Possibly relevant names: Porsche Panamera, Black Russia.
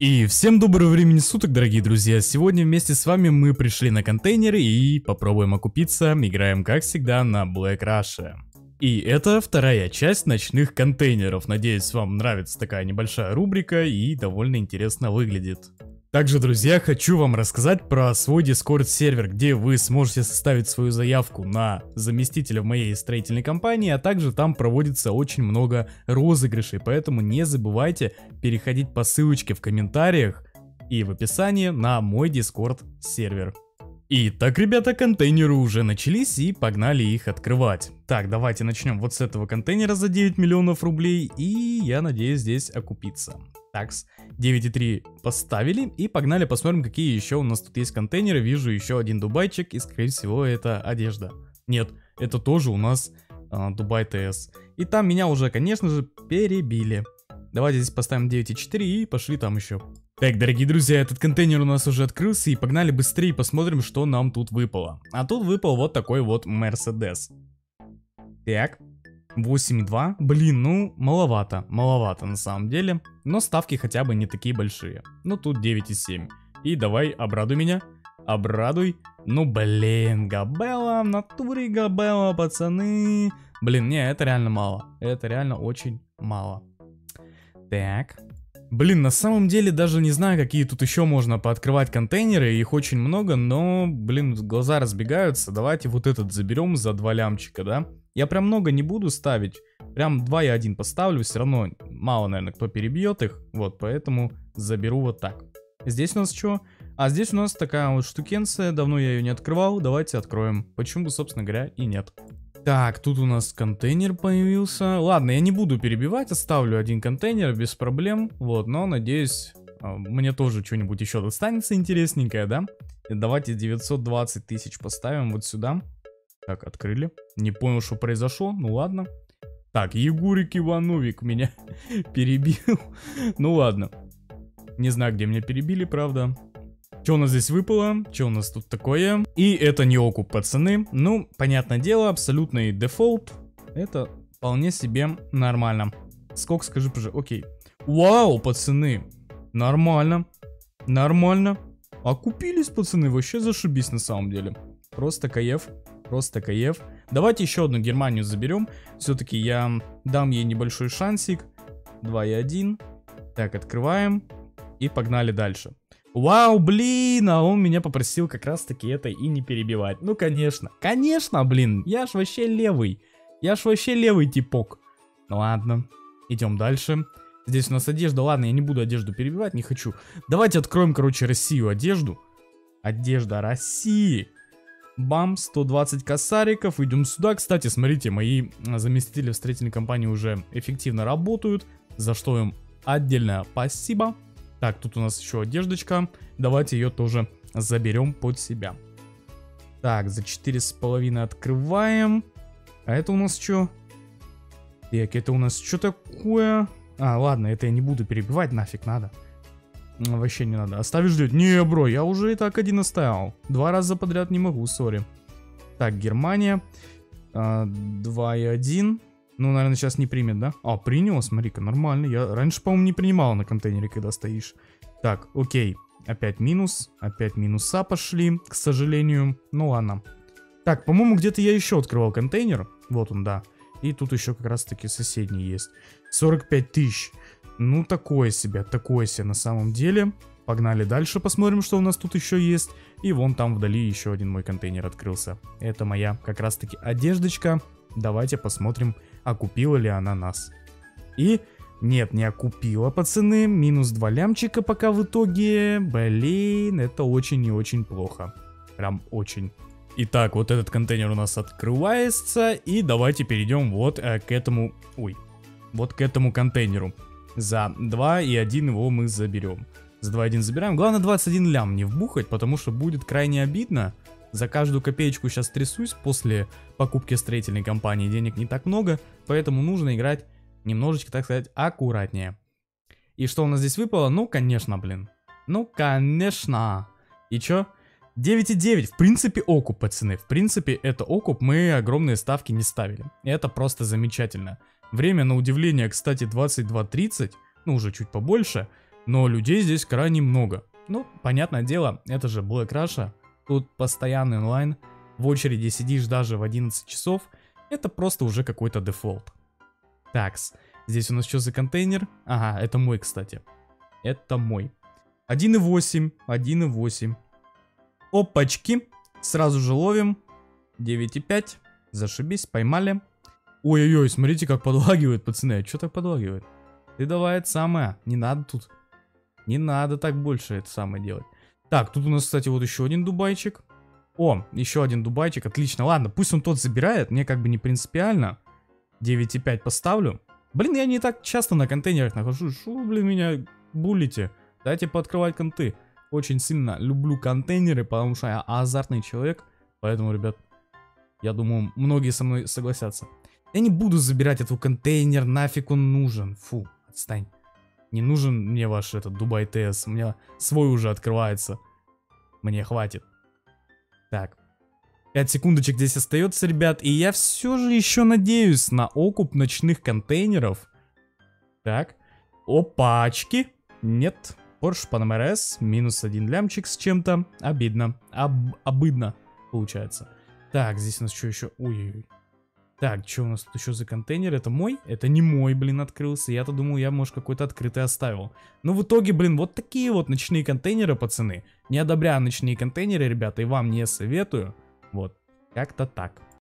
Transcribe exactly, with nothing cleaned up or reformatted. И всем доброго времени суток, дорогие друзья. Сегодня вместе с вами мы пришли на контейнеры и попробуем окупиться. Играем, как всегда, на Black Russia. И это вторая часть ночных контейнеров. Надеюсь, вам нравится такая небольшая рубрика и довольно интересно выглядит. Также, друзья, хочу вам рассказать про свой Discord сервер, где вы сможете составить свою заявку на заместителя в моей строительной компании, а также там проводится очень много розыгрышей, поэтому не забывайте переходить по ссылочке в комментариях и в описании на мой Discord сервер. Итак, ребята, контейнеры уже начались и погнали их открывать. Так, давайте начнем вот с этого контейнера за девять миллионов рублей и я надеюсь здесь окупиться. Такс, девять и три поставили и погнали посмотрим, какие еще у нас тут есть контейнеры. Вижу еще один дубайчик и скорее всего это одежда. Нет, это тоже у нас э, Дубай ТС. И там меня уже, конечно же, перебили. Давайте здесь поставим девять и четыре и пошли там еще. Так, дорогие друзья, этот контейнер у нас уже открылся и погнали быстрее посмотрим, что нам тут выпало. А тут выпал вот такой вот Мерседес. Так, восемь и два. Блин, ну маловато, маловато на самом деле. Но ставки хотя бы не такие большие. Ну тут девять и семь. И давай, обрадуй меня. Обрадуй. Ну блин, Габелла, в натуре Габелла, пацаны. Блин, не, это реально мало. Это реально очень мало. Так. Блин, на самом деле даже не знаю, какие тут еще можно пооткрывать контейнеры, их очень много, но, блин, глаза разбегаются. Давайте вот этот заберем за два лямчика, да? Я прям много не буду ставить, прям два я один поставлю, все равно мало, наверное, кто перебьет их, вот, поэтому заберу вот так. Здесь у нас что? А здесь у нас такая вот штукенция, давно я ее не открывал, давайте откроем, почему, собственно говоря, и нет. Так, тут у нас контейнер появился. Ладно, я не буду перебивать, оставлю один контейнер без проблем. Вот, но надеюсь, мне тоже что-нибудь еще достанется интересненькое, да? Давайте девятьсот двадцать тысяч поставим вот сюда. Так, открыли. Не понял, что произошло, ну ладно. Так, Егорик Ивановик меня перебил. Ну ладно. Не знаю, где меня перебили, правда. Что у нас здесь выпало? Что у нас тут такое? И это не окуп, пацаны. Ну, понятное дело, абсолютный дефолт. Это вполне себе нормально. Сколько, скажи, пожалуйста. Окей. Вау, пацаны. Нормально. Нормально. Окупились, пацаны. Вообще зашибись на самом деле. Просто кайф. Просто кайф. Давайте еще одну Германию заберем. Все-таки я дам ей небольшой шансик. два и один. Так, открываем. И погнали дальше. Вау, блин, а он меня попросил как раз таки это и не перебивать. Ну, конечно, конечно, блин, я ж вообще левый. Я ж вообще левый типок. Ну, ладно, идем дальше. Здесь у нас одежда, ладно, я не буду одежду перебивать, не хочу. Давайте откроем, короче, Россию одежду. Одежда России. Бам, сто двадцать косариков, идем сюда. Кстати, смотрите, мои заместители в строительной компании уже эффективно работают, за что им отдельное спасибо. Так, тут у нас еще одеждочка. Давайте ее тоже заберем под себя. Так, за четыре с половиной открываем. А это у нас что? Так, это у нас что такое? А, ладно, это я не буду перебивать, нафиг надо. Вообще не надо. Оставишь ждать? Не, бро, я уже и так один оставил. Два раза подряд не могу, сори. Так, Германия. А, два и один. Ну, наверное, сейчас не примет, да? А, принял, смотри-ка, нормально. Я раньше, по-моему, не принимал на контейнере, когда стоишь. Так, окей. Опять минус. Опять минуса пошли, к сожалению. Ну, ладно. Так, по-моему, где-то я еще открывал контейнер. Вот он, да. И тут еще как раз-таки соседний есть. сорок пять тысяч. Ну, такое себе, такое себе на самом деле. Погнали дальше, посмотрим, что у нас тут еще есть. И вон там вдали еще один мой контейнер открылся. Это моя как раз-таки одеждочка. Давайте посмотрим, окупила ли она нас. И нет, не окупила, пацаны. Минус два лямчика пока в итоге. Блин, это очень и очень плохо. Прям очень. Итак, вот этот контейнер у нас открывается. И давайте перейдем вот э, к этому... Ой. Вот к этому контейнеру. За два и один его мы заберем. За два и один забираем. Главное двадцать один лям не вбухать, потому что будет крайне обидно. За каждую копеечку сейчас трясусь, после покупки строительной компании денег не так много, поэтому нужно играть немножечко, так сказать, аккуратнее. И что у нас здесь выпало? Ну, конечно, блин. Ну, конечно. И чё? девять и девять. В принципе, окуп, пацаны. В принципе, это окуп. Мы огромные ставки не ставили. Это просто замечательно. Время, на удивление, кстати, двадцать два тридцать. Ну, уже чуть побольше. но людей здесь крайне много. Ну, понятное дело, это же Black Russia, тут постоянный онлайн, в очереди сидишь даже в одиннадцать часов, это просто уже какой-то дефолт. Такс, здесь у нас что за контейнер? Ага, это мой, кстати. Это мой. один и восемь, один и восемь. Опачки, сразу же ловим. девять и пять, зашибись, поймали. Ой-ой-ой, смотрите, как подлагивает, пацаны, что так подлагивает? Ты давай это самое, не надо тут. Не надо так больше это самое делать. Так, тут у нас, кстати, вот еще один дубайчик. О, еще один дубайчик, отлично. Ладно, пусть он тот забирает, мне как бы не принципиально. девять и пять поставлю. Блин, я не так часто на контейнерах нахожусь. Шо, блин, меня булите? Дайте пооткрывать конты. Очень сильно люблю контейнеры, потому что я азартный человек. Поэтому, ребят, я думаю, многие со мной согласятся. Я не буду забирать этот контейнер, нафиг он нужен. Фу, отстань. Не нужен мне ваш этот Dubai ти эс. У меня свой уже открывается. Мне хватит. Так. пять секундочек здесь остается, ребят. И я все же еще надеюсь на окуп ночных контейнеров. Так. Опачки. Нет. Porsche Panamera эс. Минус один лямчик с чем-то. Обидно. Об- обыдно получается. Так, здесь у нас что еще? Ой-ой-ой. Так, что у нас тут еще за контейнер? Это мой? Это не мой, блин, открылся. Я-то думал, я, может, какой-то открытый оставил. Но в итоге, блин, вот такие вот ночные контейнеры, пацаны. Не одобряю ночные контейнеры, ребята, и вам не советую. Вот, как-то так.